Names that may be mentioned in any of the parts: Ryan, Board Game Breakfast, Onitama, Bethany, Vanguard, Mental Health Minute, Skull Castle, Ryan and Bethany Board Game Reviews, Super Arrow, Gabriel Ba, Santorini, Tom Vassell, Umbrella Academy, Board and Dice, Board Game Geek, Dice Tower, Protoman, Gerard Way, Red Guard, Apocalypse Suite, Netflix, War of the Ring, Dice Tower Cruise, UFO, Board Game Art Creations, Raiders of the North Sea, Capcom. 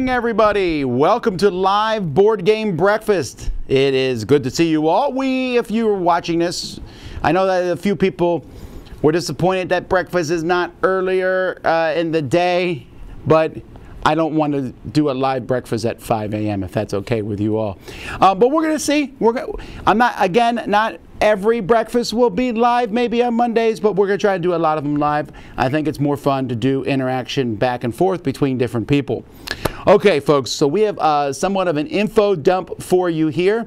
morning, everybody. Welcome to Live Board Game Breakfast. It is good to see you all. If you were watching this, I know that a few people were disappointed that breakfast is not earlier in the day, but I don't want to do a live breakfast at 5 a.m. if that's okay with you all. But we're gonna see. Not every breakfast will be live, maybe on Mondays, but we're gonna try to do a lot of them live. I think it's more fun to do interaction back and forth between different people. Okay, folks, so we have somewhat of an info dump for you here,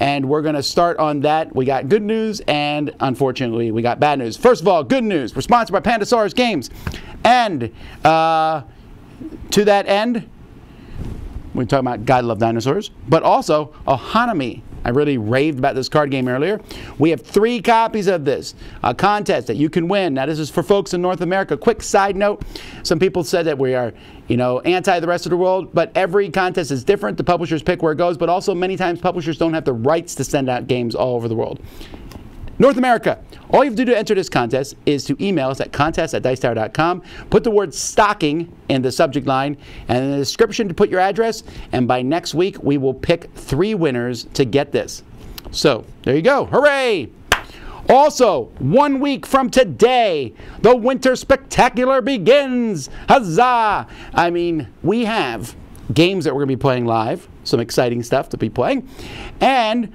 and we're gonna start on that. We got good news, and unfortunately, we got bad news. First of all, good news. We're sponsored by Pandasaurus Games, and to that end, we're talking about God Loves Dinosaurs, but also Ohanami. I really raved about this card game earlier. We have 3 copies of this, a contest that you can win. Now, this is for folks in North America. Quick side note, some people said that we are, you know, anti the rest of the world, but every contest is different. The publishers pick where it goes, but also many times publishers don't have the rights to send out games all over the world. North America, all you have to do to enter this contest is to email us at contest@dicetower.com, put the word stocking in the subject line, and in the description to put your address, and by next week we will pick 3 winners to get this. So, there you go. Hooray! Also, 1 week from today, the Winter Spectacular begins! Huzzah! I mean, we have games that we're going to be playing live, some exciting stuff to be playing, and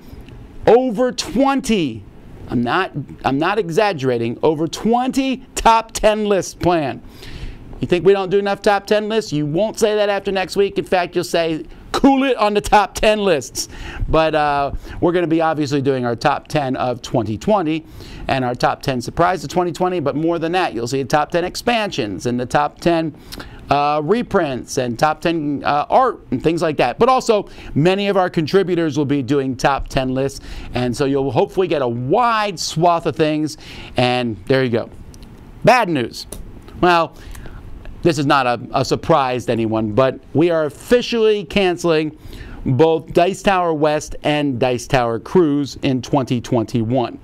over 20... I'm not exaggerating. Over 20 top 10 lists planned. You think we don't do enough top 10 lists? You won't say that after next week. In fact, you'll say, cool it on the top 10 lists. But we're going to be obviously doing our top 10 of 2020 and our top 10 surprise of 2020. But more than that, you'll see the top 10 expansions and the top 10 reprints and top 10 art and things like that. But also, many of our contributors will be doing top 10 lists, and so you'll hopefully get a wide swath of things. And there you go. Bad news. Well, this is not a surprise to anyone, but we are officially canceling both Dice Tower West and Dice Tower Cruise in 2021.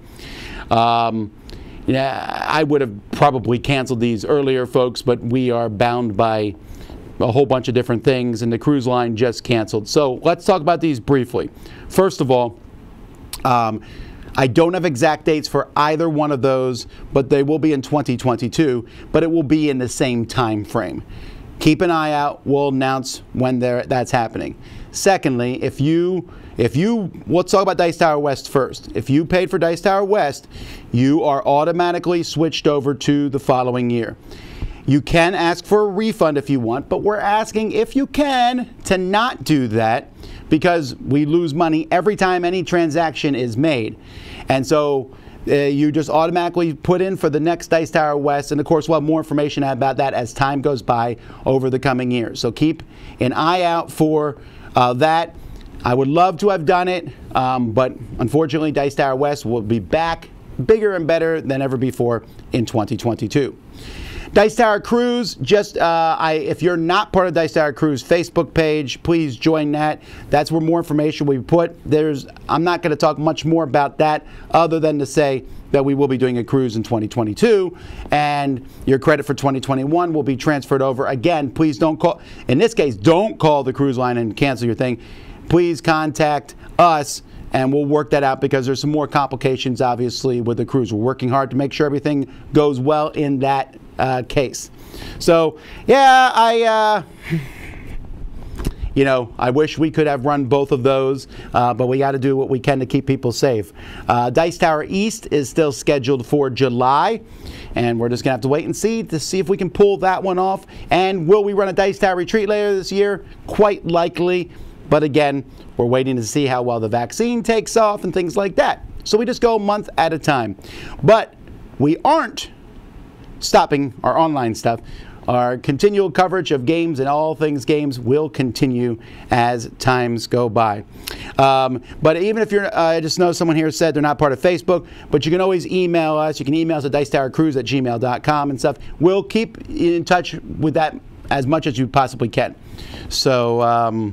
Yeah, I would have probably canceled these earlier, folks, but we are bound by a whole bunch of different things, and the cruise line just canceled. So let's talk about these briefly. First of all, I don't have exact dates for either one of those, but they will be in 2022, but it will be in the same time frame. Keep an eye out. We'll announce when that's happening. Secondly, let's talk about Dice Tower West first. If you paid for Dice Tower West, you are automatically switched over to the following year. You can ask for a refund if you want, but we're asking if you can to not do that because we lose money every time any transaction is made. And so you just automatically put in for the next Dice Tower West, and of course we'll have more information about that as time goes by over the coming years. So keep an eye out for that. I would love to have done it, but unfortunately Dice Tower West will be back bigger and better than ever before in 2022. Dice Tower Cruise, if you're not part of Dice Tower Cruise Facebook page, please join that. That's where more information we put. I'm not going to talk much more about that other than to say that we will be doing a cruise in 2022, and your credit for 2021 will be transferred over. Again, please don't call the cruise line and cancel your thing. Please contact us, and we'll work that out because there's some more complications, obviously, with the cruise. We're working hard to make sure everything goes well in that case. So, yeah, I wish we could have run both of those, but we got to do what we can to keep people safe. Dice Tower East is still scheduled for July, and we're just going to have to wait and see to see if we can pull that one off. And will we run a Dice Tower retreat later this year? Quite likely. But again, we're waiting to see how well the vaccine takes off and things like that. So we just go a month at a time. But we aren't stopping our online stuff. Our continual coverage of games and all things games will continue as times go by. But even if you're, I just know someone here said they're not part of Facebook, but you can always email us. You can email us at dicetowercruise@gmail.com and stuff. We'll keep in touch with that as much as you possibly can. So,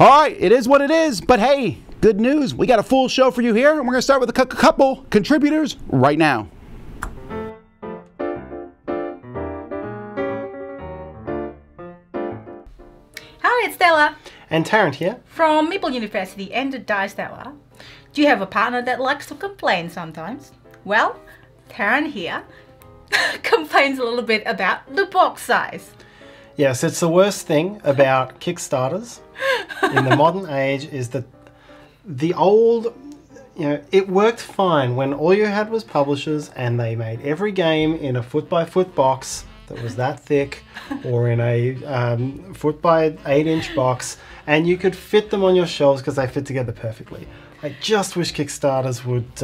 all right, it is what it is, but hey, good news. We got a full show for you here, and we're going to start with a couple contributors right now. it's Stella. And Tarrant here. From Maple University and Dice Tower. Do you have a partner that likes to complain sometimes? Well, Tarrant here complains a little bit about the box size. Yes, it's the worst thing about Kickstarters in the modern age is that the old, you know, it worked fine when all you had was publishers and they made every game in a foot-by-foot box that was that thick or in a foot-by-8-inch box, and you could fit them on your shelves because they fit together perfectly. I just wish Kickstarters would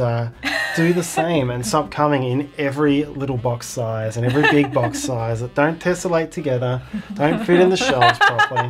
do the same and stop coming in every little box size and every big box size that don't tessellate together, don't fit in the shelves properly.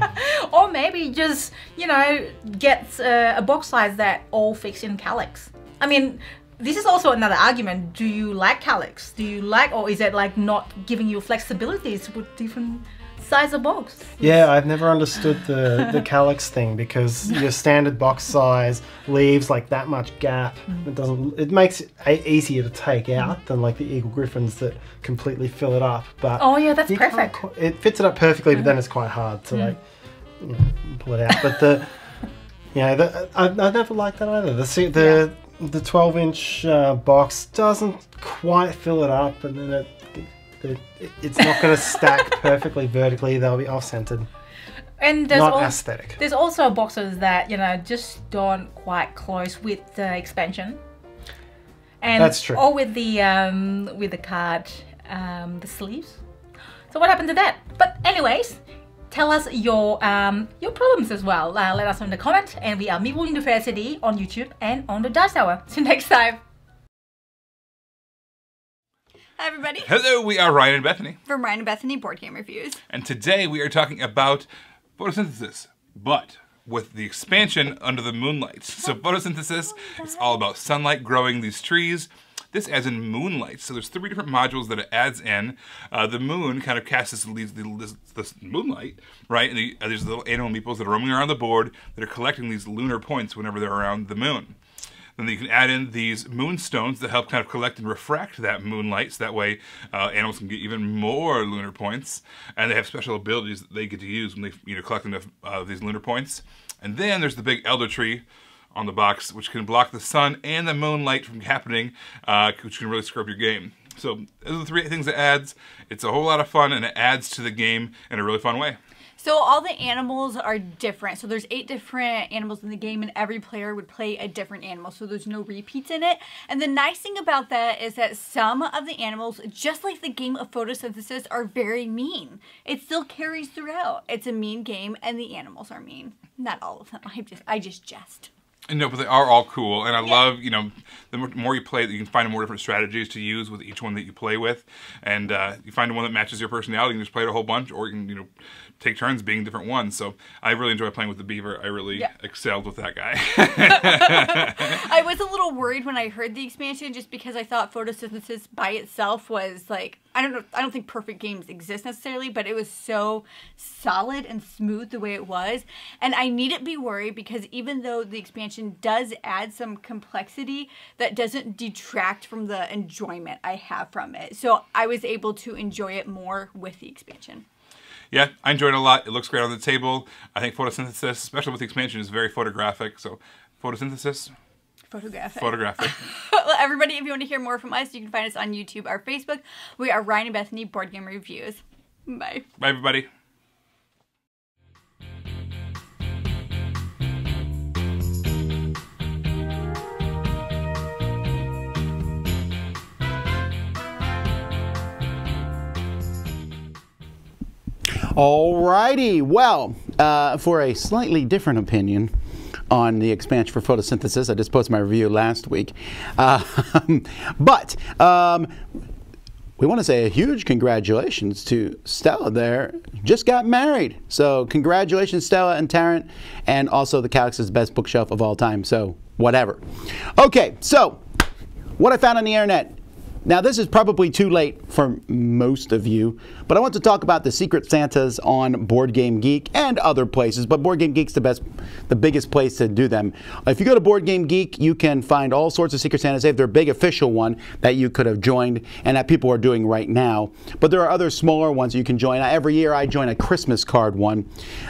Or maybe just, you know, get a box size that all fits in Kallax. I mean, this is also another argument. Do you like Kallax? Do you like, or is it like not giving you flexibility to put different size of box? Yeah, I've never understood the Kallax thing, because your standard box size leaves like that much gap. It doesn't. It makes it easier to take out than like the Eagle Griffins that completely fill it up. But oh yeah, that's perfect. It fits it up perfectly, but then it's quite hard to like, you know, pull it out. But the, you know, I never liked that either. The 12-inch box doesn't quite fill it up, and then it's not going to stack perfectly vertically. They'll be off-centered. And there's not aesthetic. There's also boxes that, you know, just don't quite close with the expansion. And that's true. Or with the card, the sleeves. So what happened to that? But anyways, tell us your problems as well. Let us know in the comment. And we are Meeple University on YouTube and on the Dice Tower. See you next time. Hi everybody. Hello, we are Ryan and Bethany. From Ryan and Bethany Board Game Reviews. And today we are talking about photosynthesis, but with the expansion under the moonlight. So photosynthesis is all about sunlight growing these trees. This adds in moonlight. So there's three different modules that it adds in. The moon kind of casts this moonlight, right? And there's little animal meeples that are roaming around the board that are collecting these lunar points whenever they're around the moon. Then you can add in these moonstones that help kind of collect and refract that moonlight, so that way animals can get even more lunar points. And they have special abilities that they get to use when they, you know, collect enough of these lunar points. And then there's the big elder tree on the box, which can block the sun and the moonlight from happening, which can really screw up your game. So those are the three things it adds. It's a whole lot of fun, and it adds to the game in a really fun way. So all the animals are different. So there's 8 different animals in the game, and every player would play a different animal. So there's no repeats in it. And the nice thing about that is that some of the animals, just like the game of photosynthesis, are very mean. It still carries throughout. It's a mean game, and the animals are mean. Not all of them. I just jest. No, but they are all cool, and I love, you know, the more you play, you can find more different strategies to use with each one that you play with, and you find one that matches your personality, you can just play it a whole bunch, or you can, you know, take turns being different ones. So I really enjoy playing with the beaver. I really excelled with that guy. I was a little worried when I heard the expansion, just because I thought photosynthesis by itself was like, I don't know, I don't think perfect games exist necessarily, but it was so solid and smooth the way it was, and I needn't be worried, because even though the expansion does add some complexity, that doesn't detract from the enjoyment I have from it. So I was able to enjoy it more with the expansion. Yeah, I enjoyed it a lot. It looks great on the table. I think photosynthesis, especially with the expansion, is very photographic. So photosynthesis. Photographic. Photographic. Well, everybody, if you want to hear more from us, you can find us on YouTube or Facebook. We are Ryan and Bethany Board Game Reviews. Bye. Bye, everybody. Alrighty, well, for a slightly different opinion on the expansion for photosynthesis, I just posted my review last week, but we want to say a huge congratulations to Stella there, just got married, so congratulations Stella and Tarrant, and also the Kallax's best bookshelf of all time, so whatever. Okay, so what I found on the internet, Now, this is probably too late for most of you, but I want to talk about the Secret Santas on Board Game Geek and other places, but Board Game Geek's the biggest place to do them. If you go to Board Game Geek, you can find all sorts of Secret Santas. They have their big official one that you could have joined and that people are doing right now, but there are other smaller ones you can join. Every year I join a Christmas card one,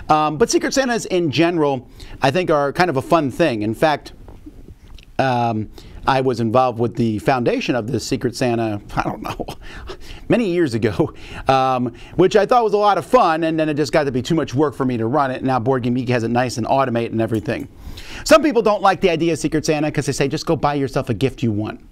but Secret Santas in general, I think, are kind of a fun thing. In fact, I was involved with the foundation of this Secret Santa, I don't know, many years ago, which I thought was a lot of fun, and then it just got to be too much work for me to run it, and now Board Game Geek has it nice and automate and everything. Some people don't like the idea of Secret Santa because they say just go buy yourself a gift you want.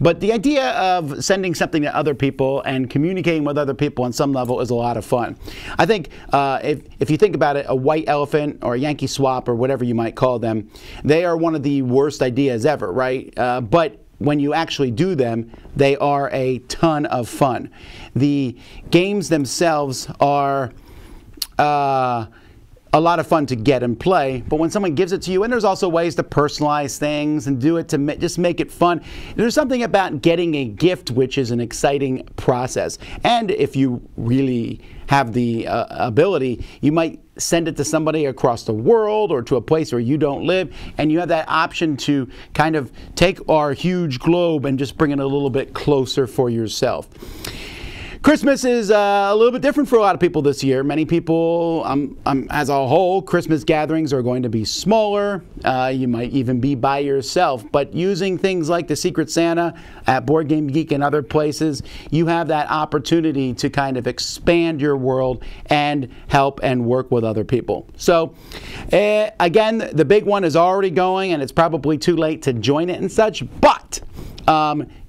But the idea of sending something to other people and communicating with other people on some level is a lot of fun. I think if you think about it, a white elephant or a Yankee swap or whatever you might call them, they are one of the worst ideas ever, right? But when you actually do them, they are a ton of fun. The games themselves are a lot of fun to get and play, but when someone gives it to you, and there's also ways to personalize things and do it to just make it fun. There's something about getting a gift which is an exciting process, and if you really have the ability, you might send it to somebody across the world or to a place where you don't live, and you have that option to kind of take our huge globe and just bring it a little bit closer for yourself. Christmas is a little bit different for a lot of people this year. Many people, as a whole, Christmas gatherings are going to be smaller. You might even be by yourself. But using things like the Secret Santa at Board Game Geek and other places, you have that opportunity to kind of expand your world and help and work with other people. So, again, the big one is already going, and it's probably too late to join it and such, but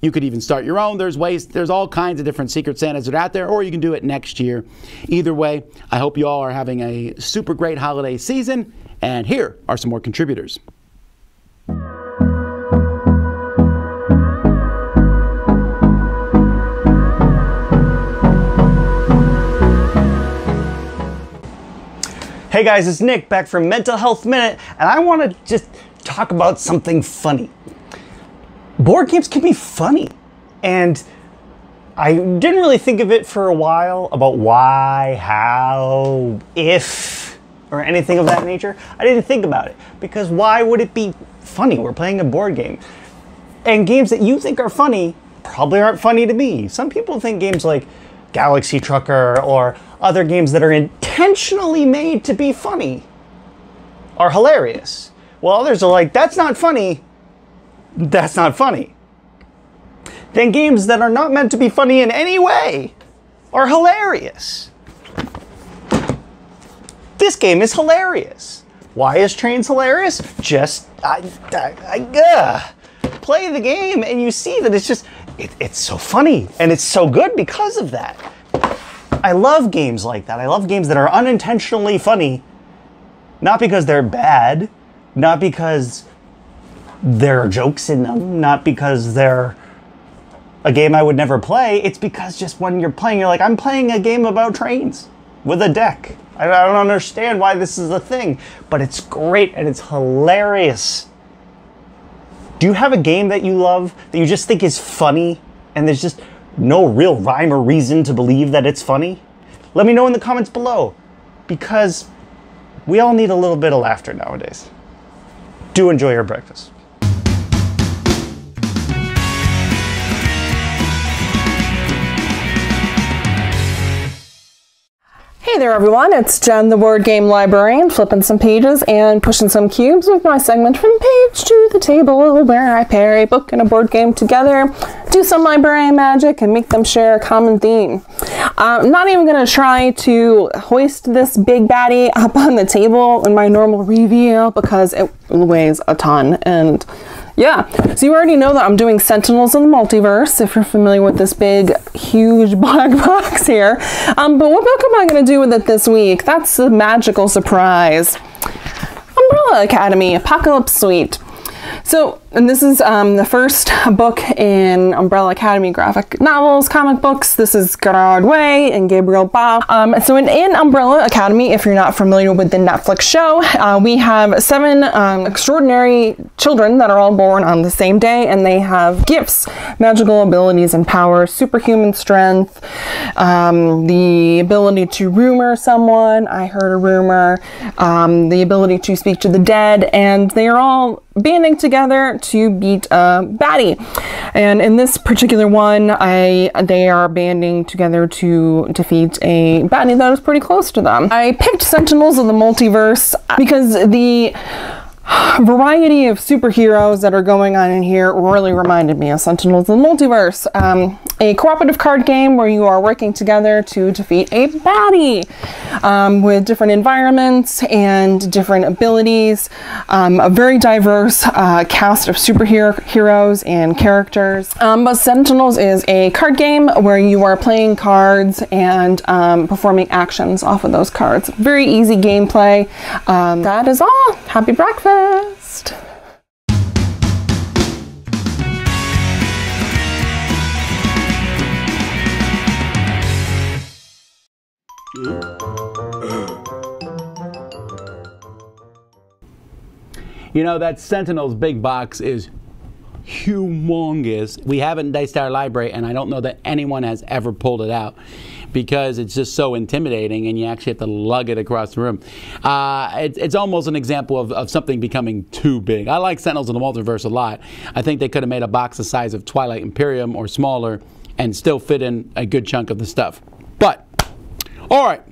you could even start your own. There's ways, there's all kinds of different Secret Santas that are out there, or you can do it next year. Either way, I hope you all are having a super great holiday season, and here are some more contributors. Hey guys, it's Nick back from Mental Health Minute, and I want to just talk about something funny. Board games can be funny, and I didn't really think of it for a while about why, how, if, or anything of that nature. I didn't think about it, because why would it be funny? We're playing a board game, and games that you think are funny probably aren't funny to me. Some people think games like Galaxy Trucker or other games that are intentionally made to be funny are hilarious, while others are like, that's not funny. That's not funny. Then games that are not meant to be funny in any way are hilarious. This game is hilarious. Why is Trains hilarious? Just, play the game and you see that it's just, it's so funny and it's so good because of that. I love games like that. I love games that are unintentionally funny, not because they're bad, not because there are jokes in them, not because they're a game I would never play. It's because just when you're playing, you're like, I'm playing a game about trains with a deck. I don't understand why this is a thing, but it's great and it's hilarious. Do you have a game that you love that you just think is funny and there's just no real rhyme or reason to believe that it's funny? Let me know in the comments below, because we all need a little bit of laughter nowadays. Do enjoy your breakfast. Hey there everyone, it's Jen the Board Game Librarian, flipping some pages and pushing some cubes with my segment From Page to the Table, where I pair a book and a board game together, do some librarian magic, and make them share a common theme. I'm not even going to try to hoist this big baddie up on the table in my normal review because it weighs a ton, and yeah, so you already know that I'm doing Sentinels of the Multiverse, if you're familiar with this big, huge black box here. But what book am I going to do with it this week? That's the magical surprise. Umbrella Academy, Apocalypse Suite. So And this is the first book in Umbrella Academy graphic novels, comic books. This is Gerard Way and Gabriel Ba. So in Umbrella Academy, if you're not familiar with the Netflix show, we have seven extraordinary children that are all born on the same day, and they have gifts, magical abilities and power, superhuman strength, the ability to rumor someone, I heard a rumor, the ability to speak to the dead, and they are all banding together to beat a baddie. And in this particular one, they are banding together to defeat a baddie that is pretty close to them. I picked Sentinels of the Multiverse because the variety of superheroes that are going on in here really reminded me of Sentinels of the Multiverse, a cooperative card game where you are working together to defeat a baddie, with different environments and different abilities, a very diverse cast of superheroes and characters. But Sentinels is a card game where you are playing cards and performing actions off of those cards. Very easy gameplay. That is all. Happy breakfast. You know, that Sentinels big box is humongous. We have it in Dice Tower Library, and I don't know that anyone has ever pulled it out, because it's just so intimidating and you actually have to lug it across the room. It's almost an example of something becoming too big. I like Sentinels of the Multiverse a lot. I think they could have made a box the size of Twilight Imperium or smaller and still fit in a good chunk of the stuff. But, all right.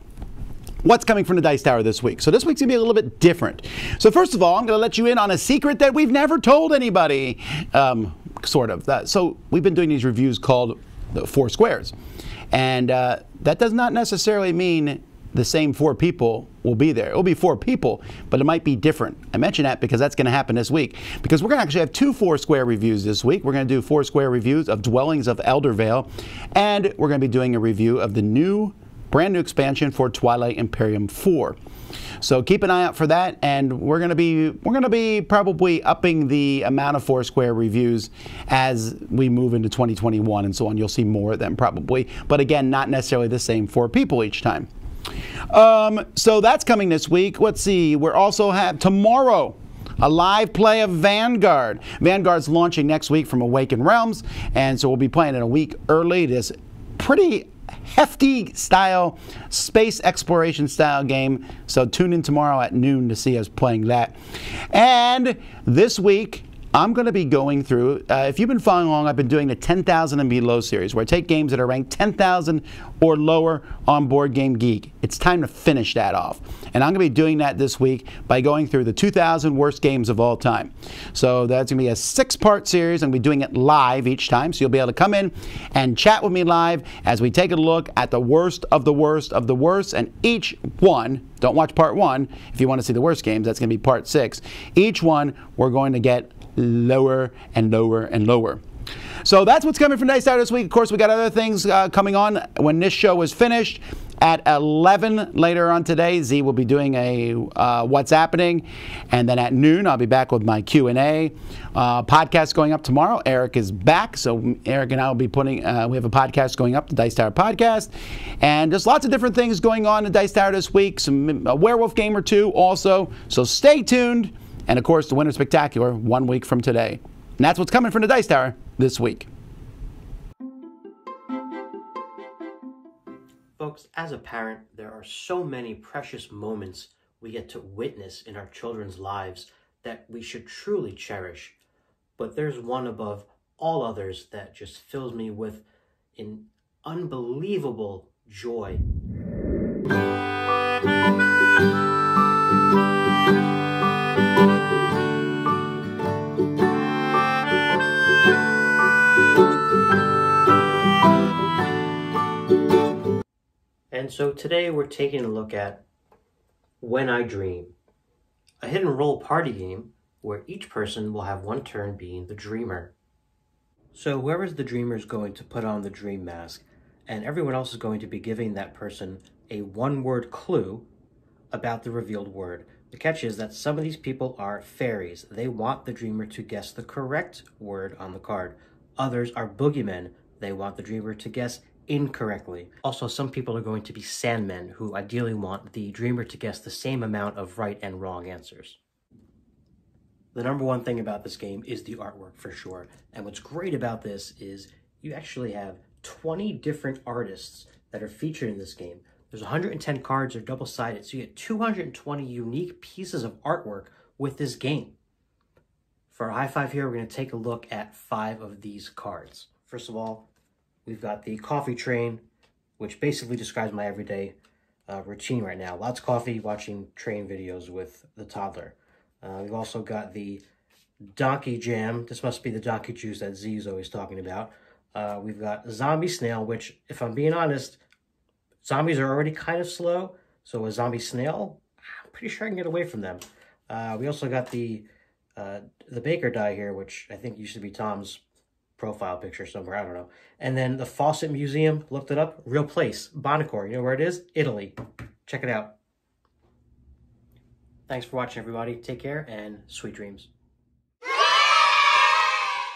What's coming from the Dice Tower this week? So this week's gonna be a little bit different. So first of all, I'm gonna let you in on a secret that we've never told anybody, sort of. So we've been doing these reviews called the Four Squares. And that does not necessarily mean the same four people will be there. It will be four people, but it might be different. I mention that because that's gonna happen this week, because we're gonna actually have two Four Square reviews this week. We're gonna do Four Square reviews of Dwellings of Eldervale, and we're gonna be doing a review of the brand new expansion for Twilight Imperium 4. So keep an eye out for that, and we're gonna be probably upping the amount of Four Square reviews as we move into 2021 and so on. You'll see more of them probably, but again, not necessarily the same four people each time. So that's coming this week. Let's see. We also have tomorrow a live play of Vanguard. Vanguard's launching next week from Awakened Realms, and so we'll be playing it a week early. This pretty hefty style, space exploration style game. So tune in tomorrow at noon to see us playing that. And this week, I'm going to be going through, if you've been following along, I've been doing the 10,000 and below series, where I take games that are ranked 10,000 or lower on Board Game Geek. It's time to finish that off. And I'm going to be doing that this week by going through the 2,000 worst games of all time. So that's going to be a 6-part series, and we'll be doing it live each time. So you'll be able to come in and chat with me live as we take a look at the worst of the worst of the worst. And each one, don't watch part one if you want to see the worst games, that's going to be part 6. Each one, we're going to get lower and lower and lower. So that's what's coming from Dice Tower this week. Of course, we got other things coming on when this show is finished. At 11 later on today, Z will be doing a What's Happening, and then at noon I'll be back with my Q&A. Podcast going up tomorrow. Eric is back, so Eric and I will be putting, we have a podcast going up, the Dice Tower Podcast, and there's lots of different things going on in Dice Tower this week, a werewolf game or two also, so stay tuned. And of course, the Winter Spectacular, 1 week from today. And that's what's coming from the Dice Tower this week. Folks, as a parent, there are so many precious moments we get to witness in our children's lives that we should truly cherish. But there's one above all others that just fills me with an unbelievable joy. And so today we're taking a look at When I Dream, a hit and roll party game where each person will have one turn being the dreamer. So whoever's the dreamer is going to put on the dream mask, and everyone else is going to be giving that person a one-word clue about the revealed word. The catch is that some of these people are fairies. They want the dreamer to guess the correct word on the card. Others are boogeymen. They want the dreamer to guess incorrectly. Also, some people are going to be sandmen who ideally want the dreamer to guess the same amount of right and wrong answers. The number one thing about this game is the artwork for sure. And what's great about this is you actually have 20 different artists that are featured in this game. There's 110 cards, they're double-sided, so you get 220 unique pieces of artwork with this game. For our high five here, we're going to take a look at 5 of these cards. First of all, we've got the coffee train, which basically describes my everyday routine right now. Lots of coffee, watching train videos with the toddler. We've also got the donkey jam. This must be the donkey juice that Z is always talking about. We've got zombie snail, which, if I'm being honest, zombies are already kind of slow, so a zombie snail, I'm pretty sure I can get away from them. We also got the baker die here, which I think used to be Tom's profile picture somewhere, I don't know. And then the Fawcett Museum, looked it up, real place, Bonacore. You know where it is? Italy. Check it out. Thanks for watching, everybody. Take care, and sweet dreams.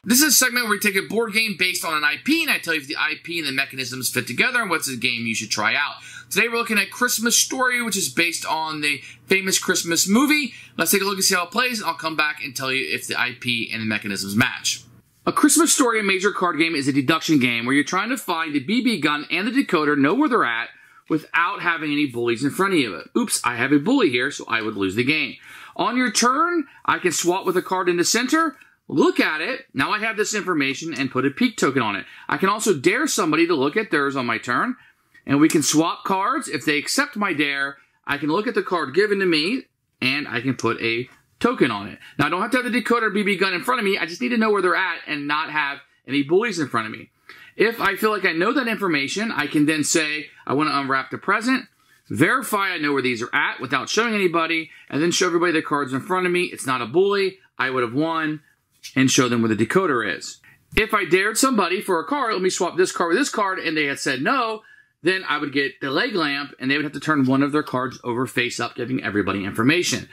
This is a segment where we take a board game based on an IP, and I tell you if the IP and the mechanisms fit together and what's a game you should try out. Today we're looking at Christmas Story, which is based on the famous Christmas movie. Let's take a look and see how it plays, and I'll come back and tell you if the IP and the mechanisms match. A Christmas Story, a major card game, is a deduction game where you're trying to find the BB gun and the decoder, know where they're at, without having any bullies in front of you. Oops, I have a bully here, so I would lose the game. On your turn, I can swap with a card in the center, look at it, now I have this information, and put a peek token on it. I can also dare somebody to look at theirs on my turn, and we can swap cards. If they accept my dare, I can look at the card given to me, and I can put a token on it. Now, I don't have to have the decoder BB gun in front of me, I just need to know where they're at and not have any bullies in front of me. If I feel like I know that information, I can then say, I want to unwrap the present, verify I know where these are at without showing anybody, and then show everybody the cards in front of me. It's not a bully, I would have won, and show them where the decoder is. If I dared somebody for a card, let me swap this card with this card, and they had said no, then I would get the leg lamp, and they would have to turn one of their cards over face up, giving everybody information.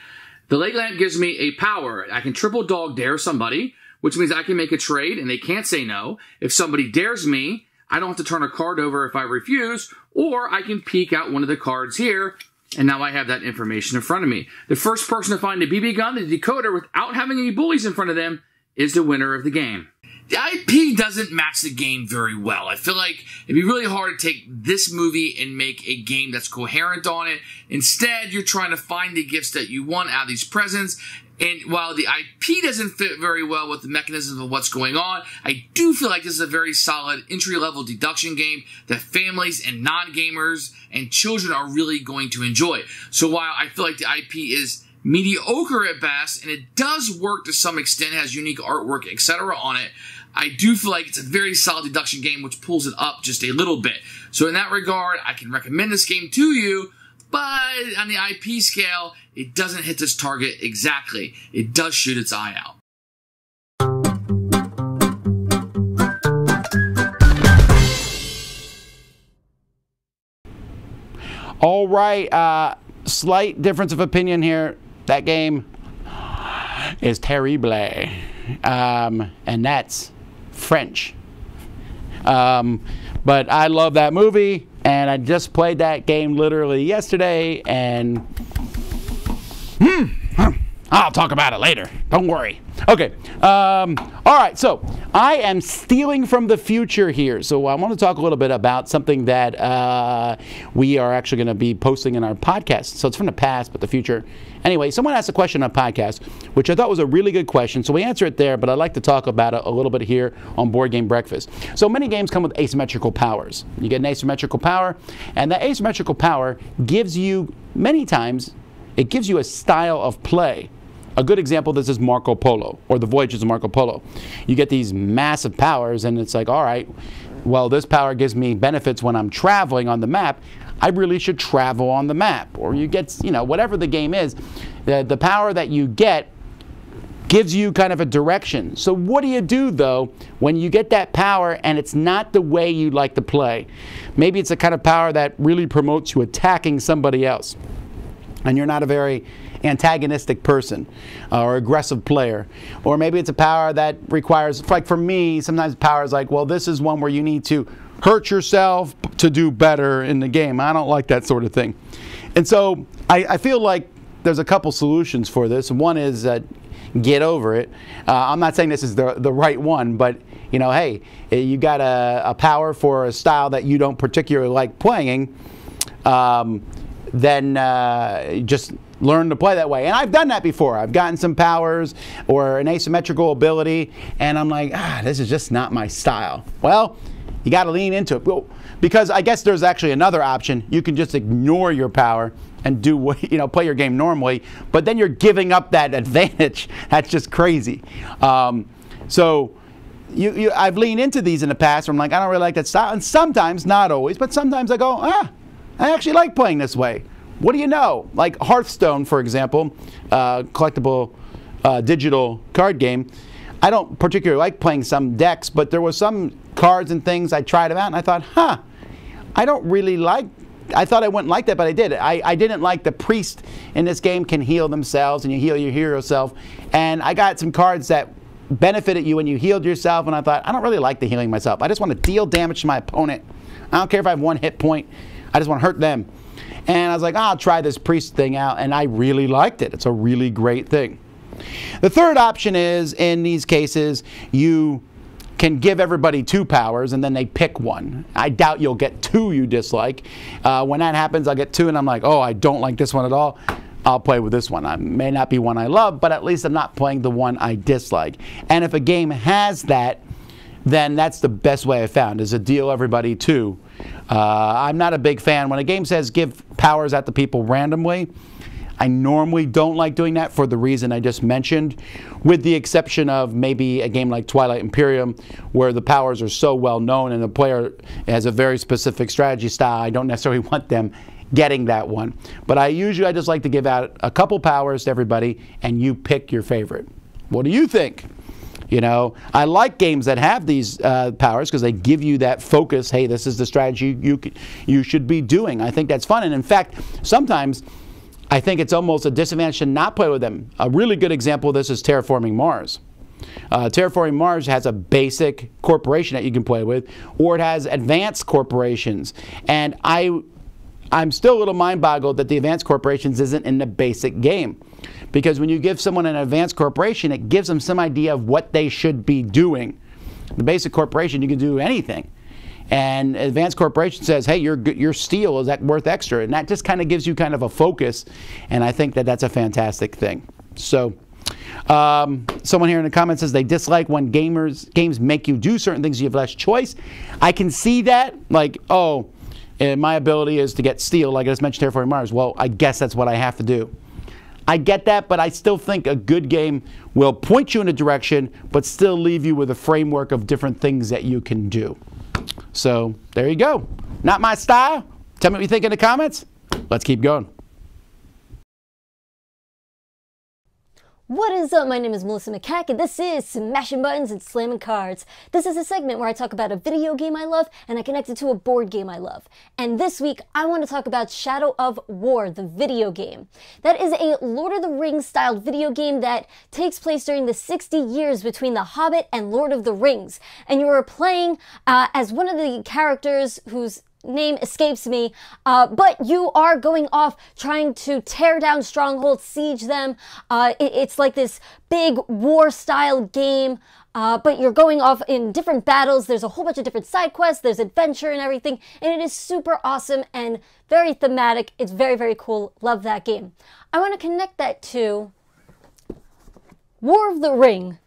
The leg lamp gives me a power. I can triple dog dare somebody, which means I can make a trade, and they can't say no. If somebody dares me, I don't have to turn a card over if I refuse, or I can peek out one of the cards here, and now I have that information in front of me. The first person to find the BB gun, the decoder, without having any bullies in front of them, is the winner of the game. The IP doesn't match the game very well. I feel like it'd be really hard to take this movie and make a game that's coherent on it. Instead, you're trying to find the gifts that you want out of these presents. And while the IP doesn't fit very well with the mechanism of what's going on, I do feel like this is a very solid entry-level deduction game that families and non-gamers and children are really going to enjoy. So while I feel like the IP is mediocre at best, and it does work to some extent, has unique artwork, etc. on it, I do feel like it's a very solid deduction game, which pulls it up just a little bit. So in that regard, I can recommend this game to you, but on the IP scale, it doesn't hit this target exactly. It does shoot its eye out. All right, slight difference of opinion here. That game is terrible, and that's French. But I love that movie, and I just played that game literally yesterday, and I'll talk about it later. Don't worry. Okay. All right, so I am stealing from the future here. So I want to talk a little bit about something that we are actually going to be posting in our podcast. So it's from the past, but the future. Anyway, someone asked a question on a podcast, which I thought was a really good question. So we answer it there, but I'd like to talk about it a little bit here on Board Game Breakfast. So many games come with asymmetrical powers. You get an asymmetrical power, and that asymmetrical power gives you, many times, it gives you a style of play. A good example of this is Marco Polo, or the Voyages of Marco Polo. You get these massive powers, and it's like, all right, well, this power gives me benefits when I'm traveling on the map. I really should travel on the map. Or you get, you know, whatever the game is, the power that you get gives you kind of a direction. So what do you do, though, when you get that power and it's not the way you like to play? Maybe it's a kind of power that really promotes you attacking somebody else. and you're not a very antagonistic person or aggressive player, or maybe it's a power that requires, like for me, sometimes power is like, well, this is one where you need to hurt yourself to do better in the game. I don't like that sort of thing. And so I feel like there's a couple solutions for this. One is that get over it. I'm not saying this is the right one, but you know, hey, you got a power for a style that you don't particularly like playing, then just learn to play that way. And I've done that before. I've gotten some powers or an asymmetrical ability, and I'm like, ah, this is just not my style. Well, you got to lean into it, because I guess there's actually another option. You can just ignore your power and do what, you know, play your game normally, but then you're giving up that advantage. That's just crazy. So I've leaned into these in the past where I'm like, I don't really like that style. And sometimes, not always, but sometimes I go, ah, I actually like playing this way. What do you know? Like Hearthstone, for example, collectible digital card game. I don't particularly like playing some decks, but there were some cards and things I tried them out and I thought, huh, I don't really like, I thought I wouldn't like that, but I did. I didn't like the priest in this game can heal themselves and you heal your hero self. And I got some cards that benefited you when you healed yourself, and I thought, I don't really like the healing myself. I just want to deal damage to my opponent. I don't care if I have one hit point. I just want to hurt them. And I was like, oh, I'll try this priest thing out, and I really liked it. It's a really great thing. The third option is, in these cases, you can give everybody two powers and then they pick one. I doubt you'll get two you dislike. When that happens, I'll get two and I'm like, oh, I don't like this one at all. I'll play with this one. I may not be one I love, but at least I'm not playing the one I dislike. And if a game has that, then that's the best way I found, is to deal everybody two. I'm not a big fan. When a game says give powers out to people randomly, I normally don't like doing that for the reason I just mentioned, with the exception of maybe a game like Twilight Imperium, where the powers are so well known and the player has a very specific strategy style. I don't necessarily want them getting that one. But I just like to give out a couple powers to everybody, and you pick your favorite. What do you think? You know, I like games that have these powers because they give you that focus. Hey, this is the strategy you should be doing. I think that's fun. And in fact, sometimes I think it's almost a disadvantage to not play with them. A really good example of this is Terraforming Mars. Terraforming Mars has a basic corporation that you can play with, or it has advanced corporations. And I'm still a little mind-boggled that the advanced corporations isn't in the basic game. Because when you give someone an advanced corporation, it gives them some idea of what they should be doing. The basic corporation, you can do anything. And advanced corporation says, hey, your steel is that worth extra. And that just kind of gives you kind of a focus. And I think that that's a fantastic thing. So someone here in the comments says they dislike when games make you do certain things. You have less choice. I can see that. Like, oh, my ability is to get steel, like I just mentioned, Terraforming Mars. Well, I guess that's what I have to do. I get that, but I still think a good game will point you in a direction, but still leave you with a framework of different things that you can do. So there you go. Not my style. Tell me what you think in the comments. Let's keep going. What is up? My name is Melissa McCack, and this is Smashing Buttons and Slamming Cards. This is a segment where I talk about a video game I love and I connect it to a board game I love. And this week, I want to talk about Shadow of War, the video game. That is a Lord of the Rings styled video game that takes place during the 60 years between The Hobbit and Lord of the Rings. And you are playing as one of the characters who's name escapes me, but you are going off trying to tear down strongholds, siege them. It's like this big war-style game, but you're going off in different battles. There's a whole bunch of different side quests, there's adventure and everything, and it is super awesome and very thematic. It's very, very cool. Love that game. I want to connect that to War of the Ring.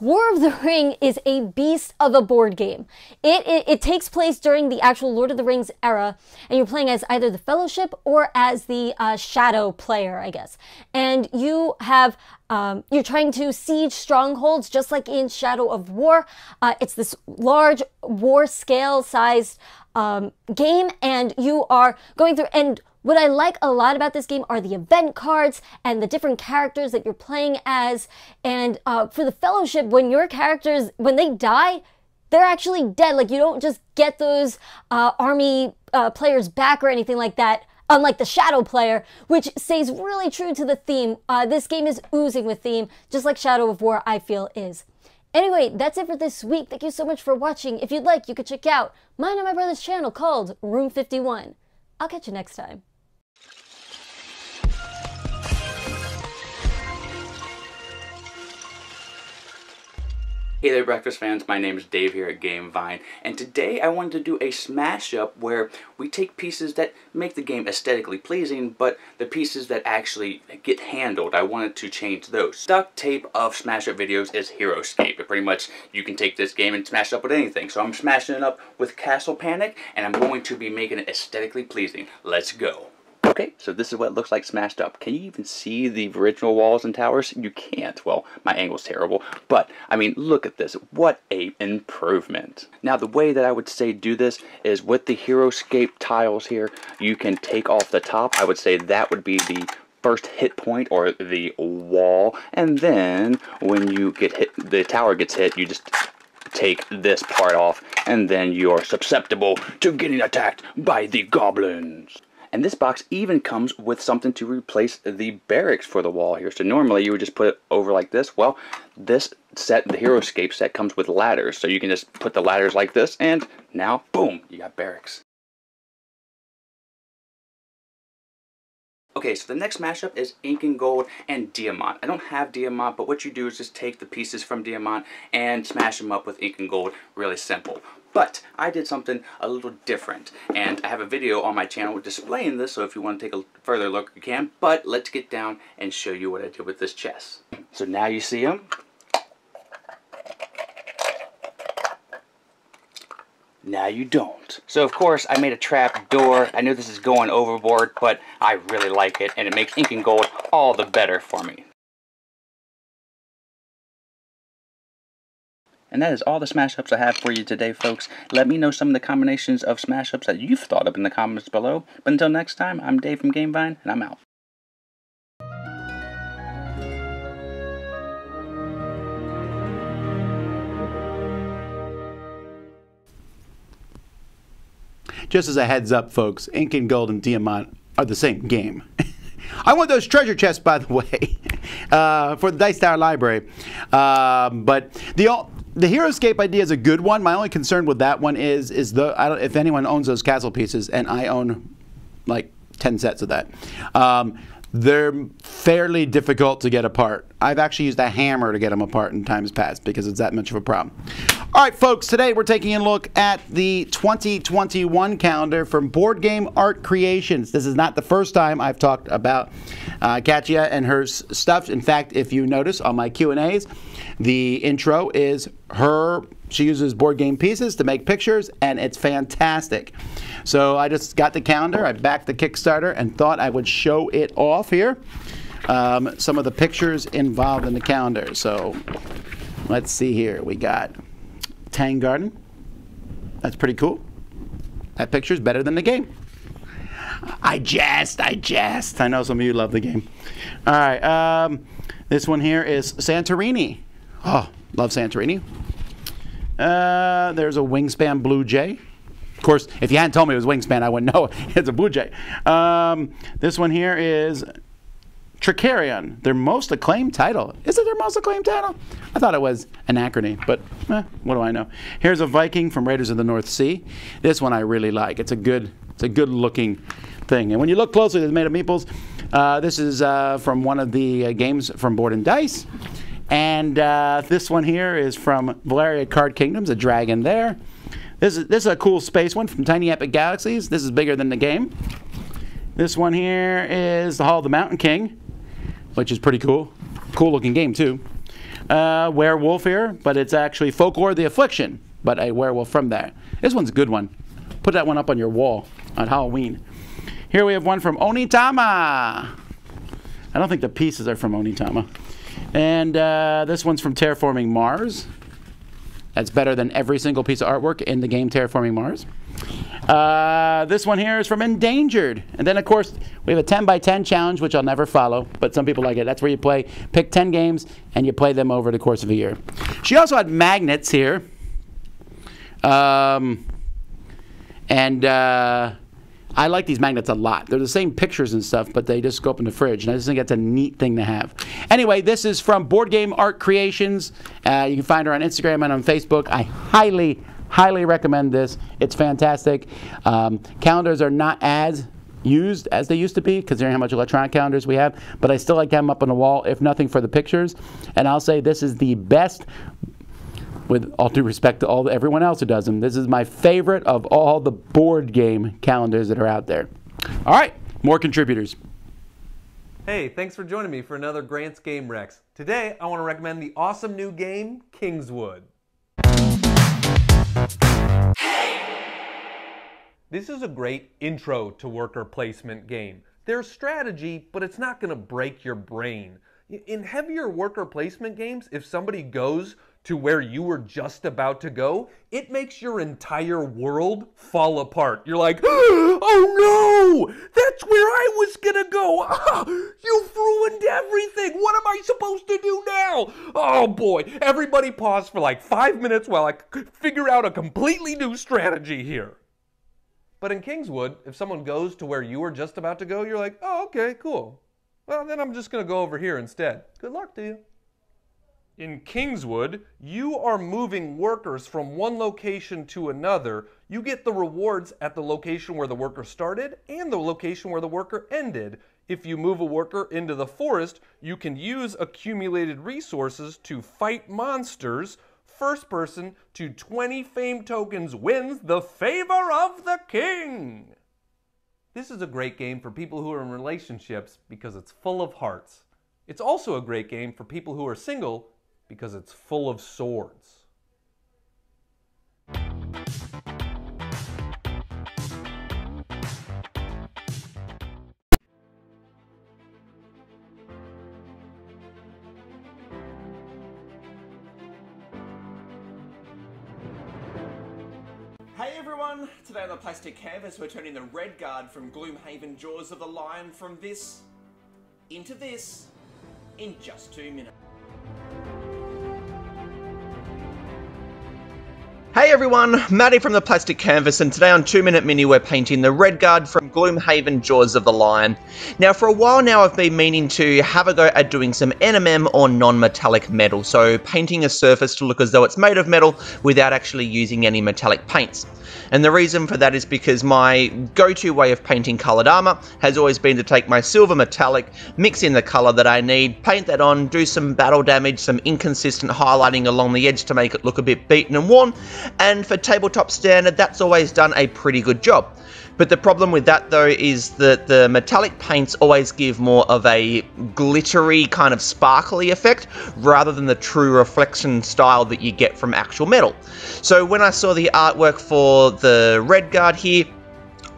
War of the Ring is a beast of a board game. It takes place during the actual Lord of the Rings era, and you're playing as either the Fellowship or as the Shadow player, I guess. And you have, you're trying to siege strongholds, just like in Shadow of War. It's this large war scale sized game, and you are going through, and what I like a lot about this game are the event cards and the different characters that you're playing as. And for the Fellowship, when your characters, when they die, they're actually dead. Like, you don't just get those army players back or anything like that. unlike the Shadow Player, which stays really true to the theme. This game is oozing with theme, just like Shadow of War, I feel, is. Anyway, that's it for this week. Thank you so much for watching. If you'd like, you could check out mine and my brother's channel called Room 51. I'll catch you next time. Hey there, breakfast fans. My name is Dave here at GameVine, and today I wanted to do a smash-up where we take pieces that make the game aesthetically pleasing, but the pieces that actually get handled, I wanted to change those. Duct tape of smash-up videos is HeroScape. It pretty much, you can take this game and smash it up with anything. So I'm smashing it up with Castle Panic, and I'm going to be making it aesthetically pleasing. Let's go. Okay, so this is what it looks like smashed up. Can you even see the original walls and towers? You can't. Well, my angle's terrible, but I mean, look at this. What a improvement. Now, the way that I would say do this is with the HeroScape tiles here, you can take off the top. I would say that would be the first hit point or the wall, and then when you get hit, the tower gets hit, you just take this part off, and then you're susceptible to getting attacked by the goblins. And this box even comes with something to replace the barracks for the wall here. So normally you would just put it over like this. Well, this set, the HeroScape set, comes with ladders. So you can just put the ladders like this and now, boom, you got barracks. Okay, so the next mashup is Ink and Gold and Diamant. I don't have Diamant, but what you do is just take the pieces from Diamant and smash them up with Ink and Gold. Really simple. But I did something a little different, and I have a video on my channel displaying this, so if you want to take a further look, you can. But let's get down and show you what I did with this chest. So now you see them. Now you don't. So of course I made a trap door. I know this is going overboard, but I really like it, and it makes Ink and Gold all the better for me. And that is all the smash-ups I have for you today, folks. Let me know some of the combinations of smash-ups that you've thought up in the comments below. But until next time, I'm Dave from GameVine, and I'm out. Just as a heads up, folks, Ink and Gold and Diamant are the same game. I want those treasure chests, by the way, for the Dice Tower Library. But the HeroScape idea is a good one. My only concern with that one is if anyone owns those castle pieces, and I own like 10 sets of that, they're fairly difficult to get apart. I've actually used a hammer to get them apart in times past because it's that much of a problem. All right, folks, today we're taking a look at the 2021 calendar from Board Game Art Creations. This is not the first time I've talked about Katya and her stuff. In fact, if you notice on my Q&As, the intro is her. She uses board game pieces to make pictures, and it's fantastic. So I just got the calendar, I backed the Kickstarter, and thought I would show it off here. Some of the pictures involved in the calendar. So let's see here. We got Tang Garden. That's pretty cool. That picture's better than the game. I jest. I know some of you love the game. All right. This one here is Santorini. Oh, love Santorini. There's a Wingspan Blue Jay. Of course, if you hadn't told me it was Wingspan, I wouldn't know. It's a Blue Jay. This one here is Tricarion, their most acclaimed title. Is it their most acclaimed title? I thought it was Anachrony, but what do I know? Here's a Viking from Raiders of the North Sea. This one I really like. It's a good looking thing. And when you look closely, it's made of meeples. This is from one of the games from Board and Dice. And this one here is from Valeria Card Kingdoms, a dragon there. This is a cool space one from Tiny Epic Galaxies. This is bigger than the game. This one here is the Hall of the Mountain King, which is pretty cool. Cool looking game too. Werewolf here, but it's actually Folklore the Affliction, but a werewolf from there. This one's a good one. Put that one up on your wall on Halloween. Here we have one from Onitama. I don't think the pieces are from Onitama. And this one's from Terraforming Mars. That's better than every single piece of artwork in the game Terraforming Mars. This one here is from Endangered. And then, of course, we have a 10x10 challenge, which I'll never follow, but some people like it. That's where you pick 10 games, and you play them over the course of a year. She also had magnets here. I like these magnets a lot. They're the same pictures and stuff, but they just go up in the fridge, and I just think that's a neat thing to have. Anyway, this is from Board Game Art Creations. You can find her on Instagram and on Facebook. I highly recommend this. It's fantastic. Calendars are not as used as they used to be, considering how much electronic calendars we have, but I still like to have them up on the wall, if nothing for the pictures. And I'll say this is the best, with all due respect to everyone else who does them, this is my favorite of all the board game calendars that are out there. All right, more contributors. Hey, thanks for joining me for another Grant's Game Rex. Today, I want to recommend the awesome new game, Kingswood. This is a great intro to worker placement game. There's strategy, but it's not going to break your brain. In heavier worker placement games, if somebody goes to where you were just about to go, it makes your entire world fall apart. You're like, oh no, that's where I was gonna go. You've ruined everything. What am I supposed to do now? Oh boy, everybody pause for like 5 minutes while I figure out a completely new strategy here. But in Kingswood, if someone goes to where you were just about to go, you're like, oh, okay, cool. Well, then I'm just gonna go over here instead. Good luck to you. In Kingswood, you are moving workers from one location to another. You get the rewards at the location where the worker started and the location where the worker ended. If you move a worker into the forest, you can use accumulated resources to fight monsters. First person to 20 fame tokens wins the favor of the king. This is a great game for people who are in relationships because it's full of hearts. It's also a great game for people who are single because it's full of swords. Hey everyone! Today on The Plastic Canvas we're turning the Red Guard from Gloomhaven Jaws of the Lion from this into this in just 2 minutes. Hey everyone, Matty from The Plastic Canvas, and today on 2 Minute Mini we're painting the Red Guard from Gloomhaven Jaws of the Lion. Now for a while now I've been meaning to have a go at doing some NMM or non-metallic metal, so painting a surface to look as though it's made of metal without actually using any metallic paints. And the reason for that is because my go-to way of painting coloured armour has always been to take my silver metallic, mix in the colour that I need, paint that on, do some battle damage, some inconsistent highlighting along the edge to make it look a bit beaten and worn. And for tabletop standard, that's always done a pretty good job. But the problem with that, though, is that the metallic paints always give more of a glittery, kind of sparkly effect, rather than the true reflection style that you get from actual metal. So when I saw the artwork for the Red Guard here,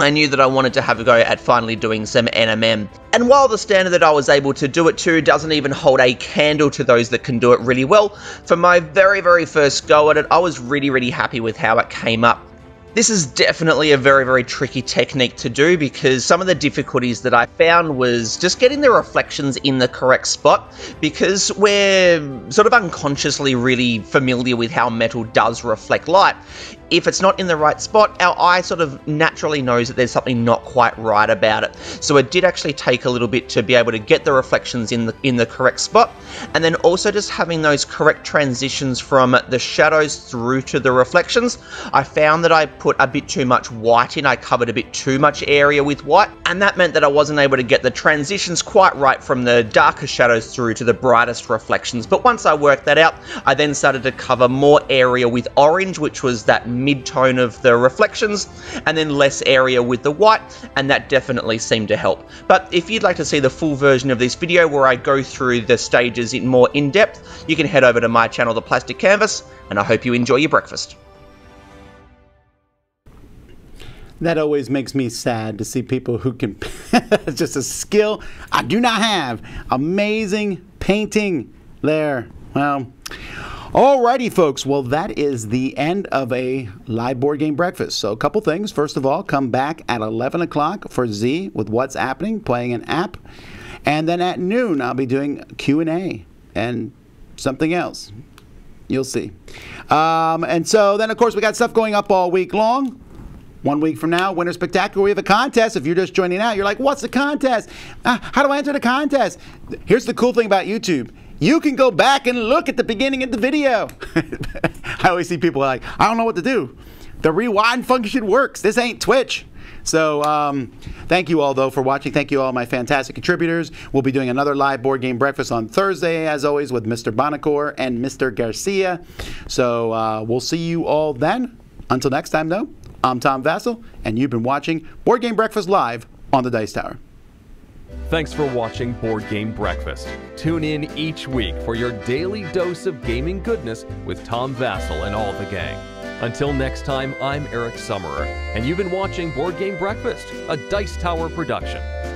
I knew that I wanted to have a go at finally doing some NMM. And while the standard that I was able to do it to doesn't even hold a candle to those that can do it really well, for my very first go at it, I was really happy with how it came up. This is definitely a very tricky technique to do, because some of the difficulties that I found was just getting the reflections in the correct spot, because we're sort of unconsciously really familiar with how metal does reflect light. If it's not in the right spot, our eye sort of naturally knows that there's something not quite right about it. So it did actually take a little bit to be able to get the reflections in the correct spot, and then also just having those correct transitions from the shadows through to the reflections. I found that I put a bit too much white in, I covered a bit too much area with white, and that meant that I wasn't able to get the transitions quite right from the darker shadows through to the brightest reflections. But once I worked that out, I then started to cover more area with orange, which was that mid-tone of the reflections, and then less area with the white, and that definitely seemed to help. But if you'd like to see the full version of this video where I go through the stages in more in-depth, you can head over to my channel, The Plastic Canvas, and I hope you enjoy your breakfast. That always makes me sad to see people who can, it's just a skill I do not have. Amazing painting there. Well, alrighty folks, well that is the end of a live board game breakfast. So a couple things. First of all, come back at 11 o'clock for Z with What's Happening, playing an app. And then at noon, I'll be doing Q&A and something else. You'll see. And so then of course we got stuff going up all week long. 1 week from now, Winter Spectacular, we have a contest. If you're just joining out, you're like, what's the contest? How do I enter the contest? Here's the cool thing about YouTube. You can go back and look at the beginning of the video. I always see people like, I don't know what to do. The rewind function works. This ain't Twitch. So thank you all, though, for watching. Thank you all my fantastic contributors. We'll be doing another live board game breakfast on Thursday, as always, with Mr. Bonacore and Mr. Garcia. So we'll see you all then. Until next time, though, I'm Tom Vassell, and you've been watching Board Game Breakfast live on the Dice Tower. Thanks for watching Board Game Breakfast. Tune in each week for your daily dose of gaming goodness with Tom Vassell and all the gang. Until next time, I'm Eric Summerer, and you've been watching Board Game Breakfast, a Dice Tower production.